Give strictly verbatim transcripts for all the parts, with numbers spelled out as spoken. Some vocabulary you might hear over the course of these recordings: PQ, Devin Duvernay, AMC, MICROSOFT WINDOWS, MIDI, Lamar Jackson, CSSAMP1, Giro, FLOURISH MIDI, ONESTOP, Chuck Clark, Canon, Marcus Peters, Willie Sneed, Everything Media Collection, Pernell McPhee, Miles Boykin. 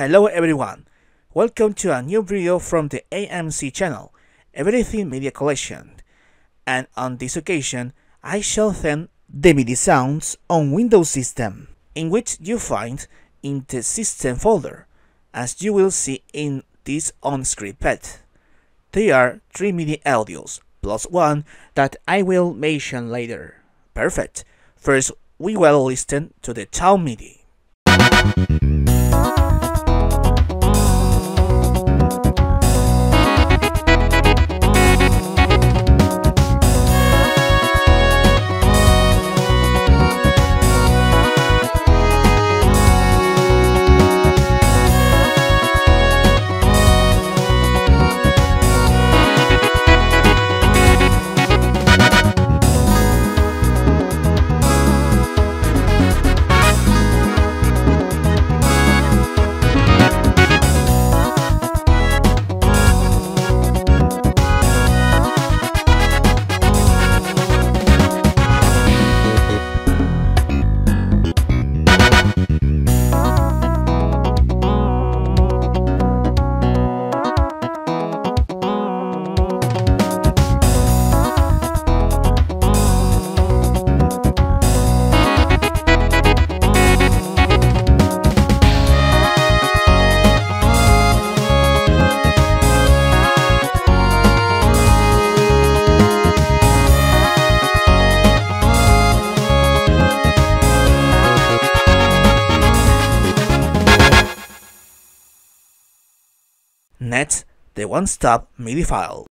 Hello everyone, welcome to a new video from the A M C channel, Everything Media Collection, and on this occasion I shall them the MIDI sounds on Windows system, in which you find in the system folder, as you will see in this on-screen pad. There are three MIDI audios, plus one that I will mention later. Perfect, first we will listen to the tone MIDI. Next, the ONESTOP MIDI file.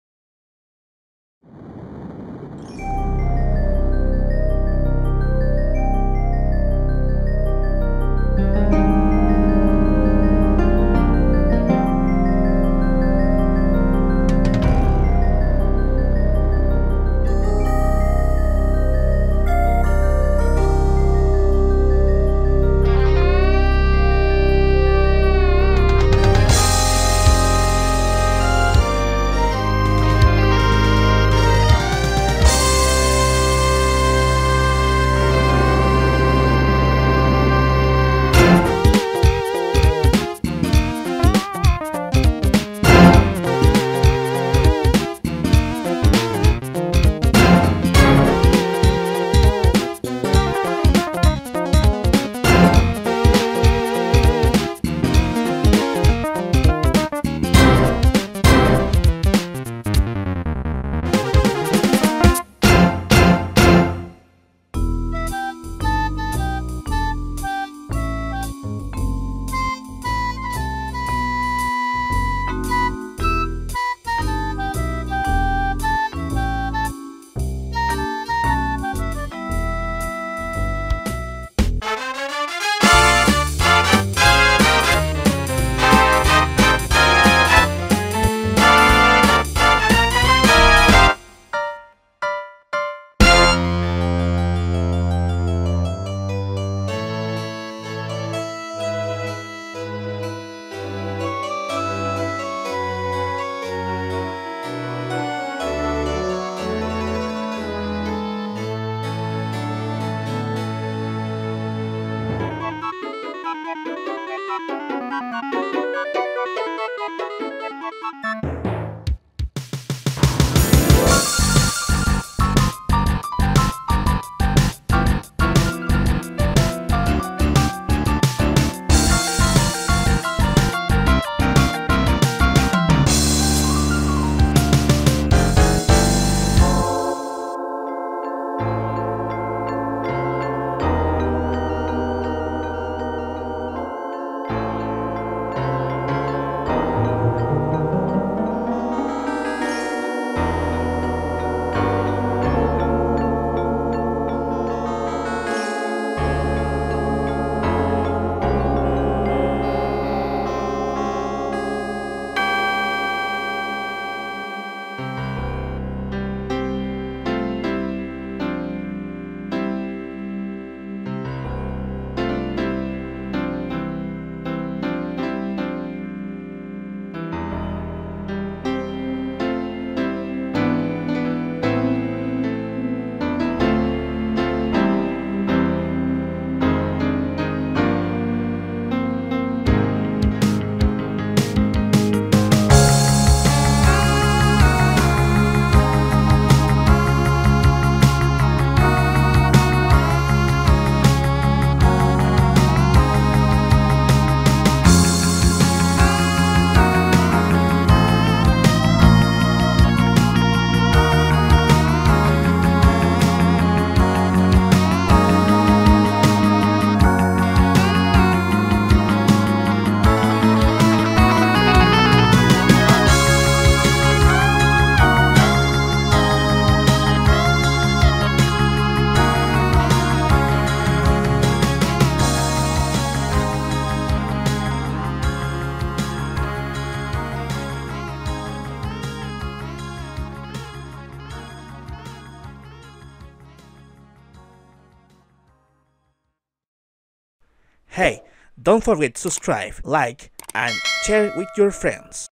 Hey, don't forget to subscribe, like, and share with your friends.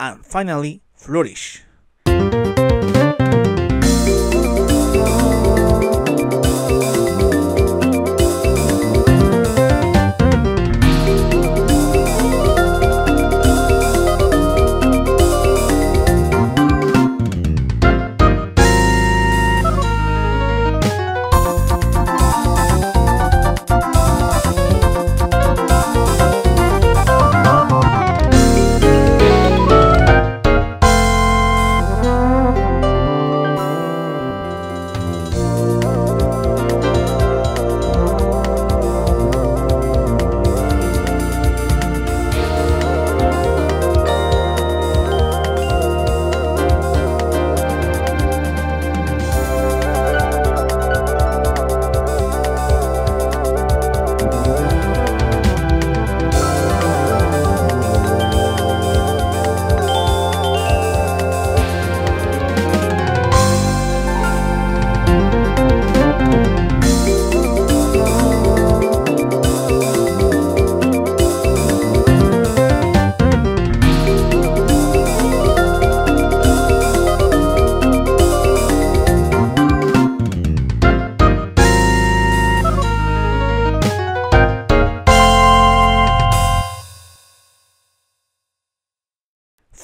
And finally, Flourish.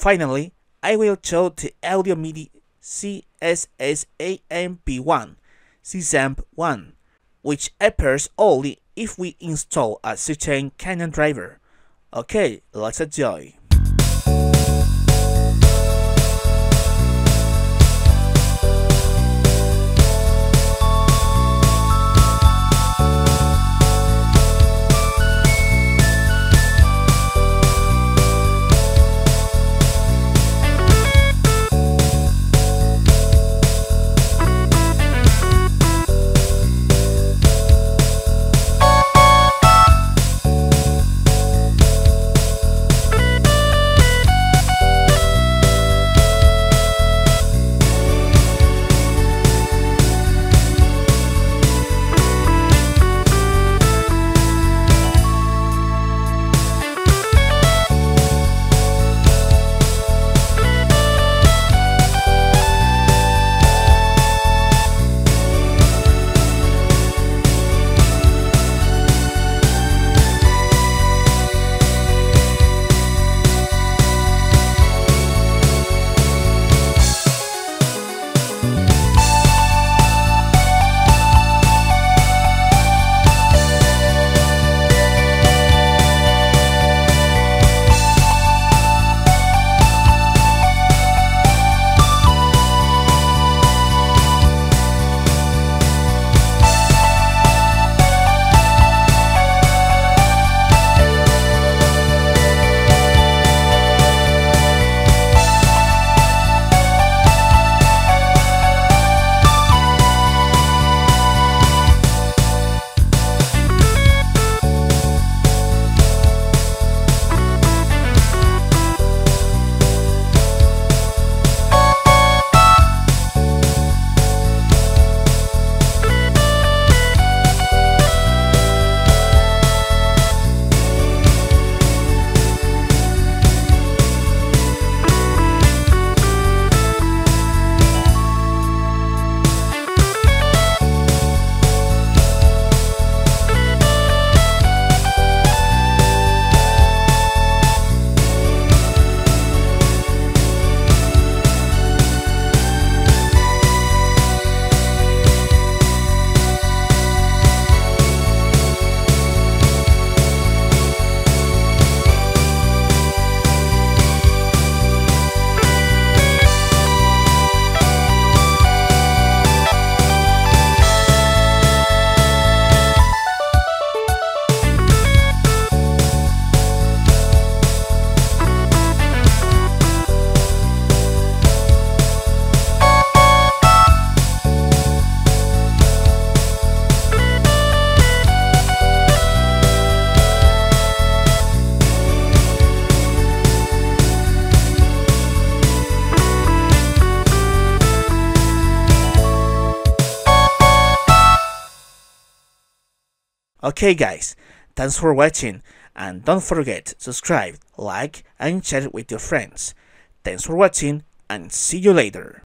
Finally, I will show the audio MIDI C S S A M P one, C S A M P one, which appears only if we install a certain Canon driver. Okay, let's enjoy. Okay guys, thanks for watching, and don't forget subscribe, like and share with your friends. Thanks for watching and see you later.